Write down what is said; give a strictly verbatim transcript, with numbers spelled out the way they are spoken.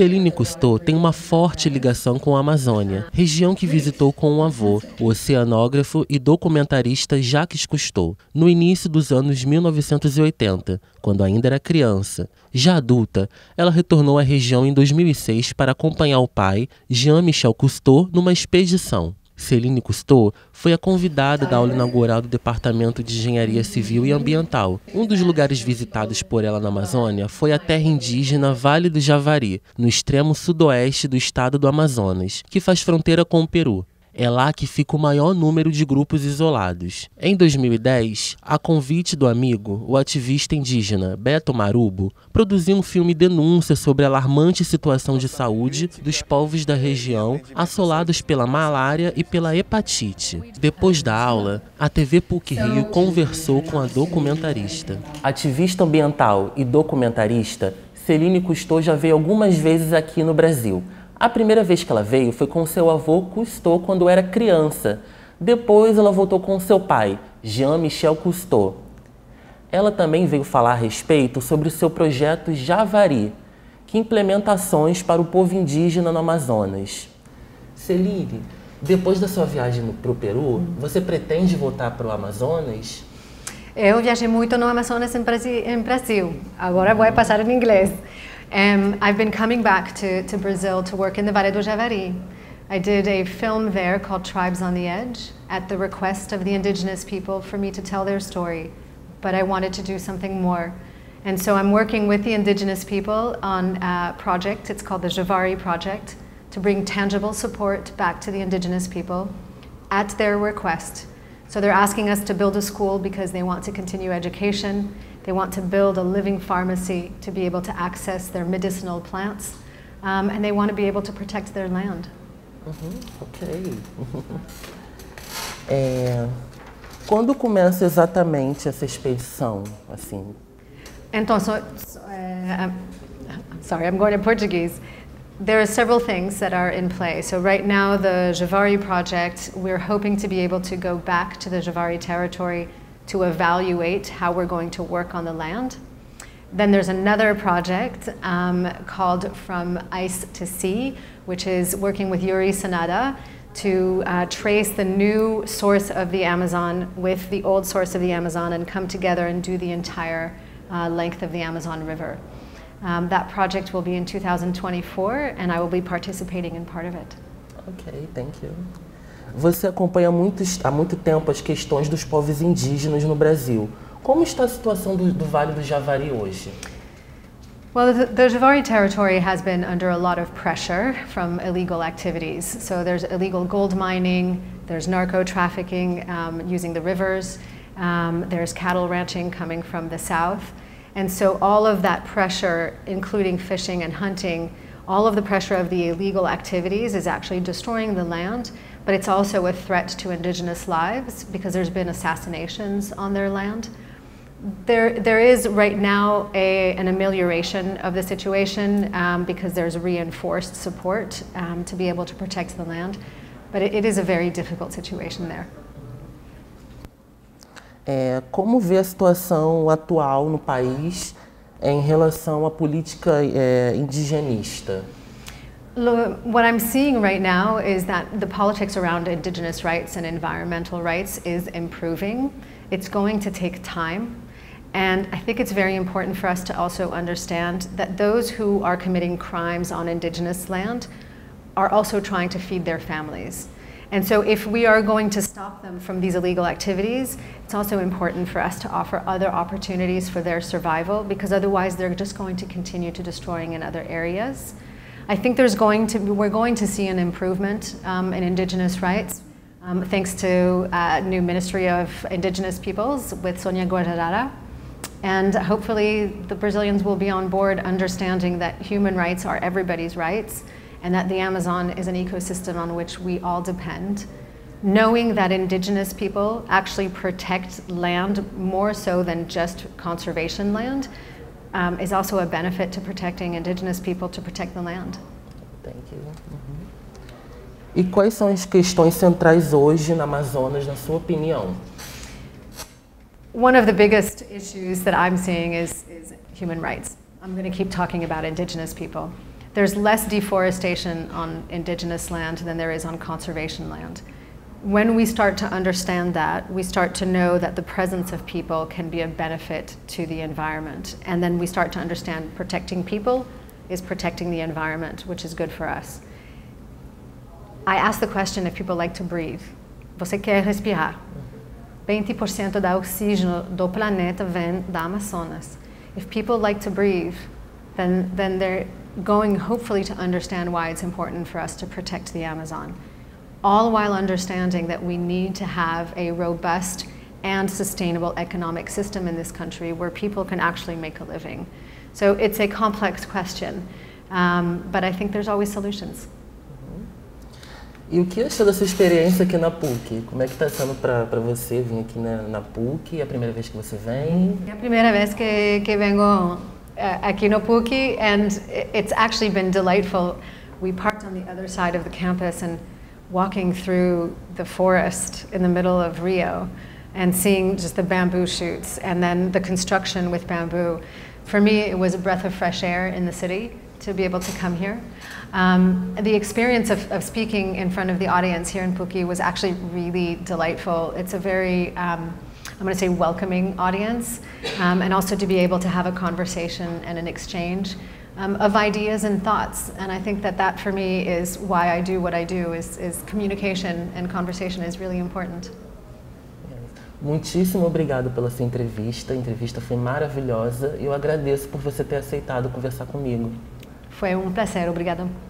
Céline Cousteau tem uma forte ligação com a Amazônia, região que visitou com o avô, o oceanógrafo e documentarista Jacques Cousteau, no início dos anos mil novecentos e oitenta, quando ainda era criança. Já adulta, ela retornou à região em dois mil e seis para acompanhar o pai, Jean-Michel Cousteau, numa expedição. Céline Cousteau foi a convidada da aula inaugural do Departamento de Engenharia Civil e Ambiental. Um dos lugares visitados por ela na Amazônia foi a terra indígena Vale do Javari, no extremo sudoeste do estado do Amazonas, que faz fronteira com o Peru. É lá que fica o maior número de grupos isolados. Em dois mil e dez, a convite do amigo, o ativista indígena Beto Marubo, produziu um filme denúncia sobre a alarmante situação de saúde dos povos da região assolados pela malária e pela hepatite. Depois da aula, a T V P U C-Rio conversou com a documentarista. Ativista ambiental e documentarista, Céline Cousteau já veio algumas vezes aqui no Brasil. A primeira vez que ela veio foi com seu avô Cousteau quando era criança. Depois ela voltou com seu pai, Jean-Michel Cousteau. Ela também veio falar a respeito sobre o seu projeto Javari, que implementa ações para o povo indígena no Amazonas. Céline, depois da sua viagem para o Peru, você pretende voltar para o Amazonas? Eu viajei muito no Amazonas em Brasil. Agora vou passar em inglês. Um, I've been coming back to, to Brazil to work in the Vale do Javari. I did a film there called Tribes on the Edge at the request of the indigenous people for me to tell their story, but I wanted to do something more. And so I'm working with the indigenous people on a project, it's called the Javari Project, to bring tangible support back to the indigenous people at their request. So they're asking us to build a school because they want to continue education. They want to build a living pharmacy to be able to access their medicinal plants, um, and they want to be able to protect their land. Uhum, ok. Uhum. É, quando começa exatamente essa expedição, assim? Então, so, so, uh, I'm sorry, I'm going in Portuguese. There are several things that are in play. So right now, the Javari project, we're hoping to be able to go back to the Javari territory to evaluate how we're going to work on the land. Then there's another project um, called From Ice to Sea, which is working with Yuri Sanada to uh, trace the new source of the Amazon with the old source of the Amazon and come together and do the entire uh, length of the Amazon River. Um, that project will be in two thousand twenty-four and I will be participating in part of it. Okay, thank you. Você acompanha muitos, há muito tempo as questões dos povos indígenas no Brasil. Como está a situação do, do Vale do Javari hoje? Well, the, the Javari territory has been under a lot of pressure from illegal activities. So there's illegal gold mining, there's narco trafficking um, using the rivers, um, there's cattle ranching coming from the south. And so all of that pressure, including fishing and hunting, all of the pressure of the illegal activities is actually destroying the land, but it's also a threat to indigenous lives because there's been assassinations on their land. There, there is right now a, an amelioration of the situation um, because there's reinforced support um, to be able to protect the land, but it, it is a very difficult situation there. É, como vê a situação atual no país em relação à política eh, indigenista? Look, what I'm seeing right now is that the politics around indigenous rights and environmental rights is improving. It's going to take time. And I think it's very important for us to also understand that those who are committing crimes on indigenous land are also trying to feed their families. And so if we are going to stop them from these illegal activities, it's also important for us to offer other opportunities for their survival, because otherwise they're just going to continue to destroying in other areas. I think there's going to be, we're going to see an improvement um, in indigenous rights, um, thanks to uh, new Ministry of Indigenous Peoples with Sônia Guajajara. And hopefully the Brazilians will be on board understanding that human rights are everybody's rights, and that the Amazon is an ecosystem on which we all depend. Knowing that indigenous people actually protect land more so than just conservation land um, is also a benefit to protecting indigenous people, to protect the land. Thank you. Mm-hmm. E quais são as questões centrais hoje na Amazonas, na sua opinião? One of the biggest issues that I'm seeing is, is human rights. I'm going to keep talking about indigenous people. There's less deforestation on indigenous land than there is on conservation land. When we start to understand that, we start to know that the presence of people can be a benefit to the environment. And then we start to understand protecting people is protecting the environment, which is good for us. I asked the question if people like to breathe. Você quer respirar? vinte por cento da oxígeno do planeta vem da Amazonas. If people like to breathe, then, then they're going hopefully to understand why it's important for us to protect the Amazon. All while understanding that we need to have a robust and sustainable economic system in this country where people can actually make a living. So it's a complex question, um, but I think there's always solutions. E o que achou da sua experiência aqui na PUC? Como é que está sendo para você vir aqui na, na PUC? É a primeira vez que você vem? É a primeira vez que, que venho uh, aqui no PUC, and it's actually been delightful. We parked on the other side of the campus and walking through the forest in the middle of Rio and seeing just the bamboo shoots and then the construction with bamboo. For me, it was a breath of fresh air in the city to be able to come here. Um, the experience of, of speaking in front of the audience here in PUC was actually really delightful. It's a very, um, I'm going to say, welcoming audience, um, and also to be able to have a conversation and an exchange Um, of ideas and thoughts, and I think that that for me is why I do what I do, is, is communication and conversation is really important. Muitíssimo obrigado pela sua entrevista, a entrevista foi maravilhosa e eu agradeço por você ter aceitado conversar comigo. Foi um prazer, obrigado.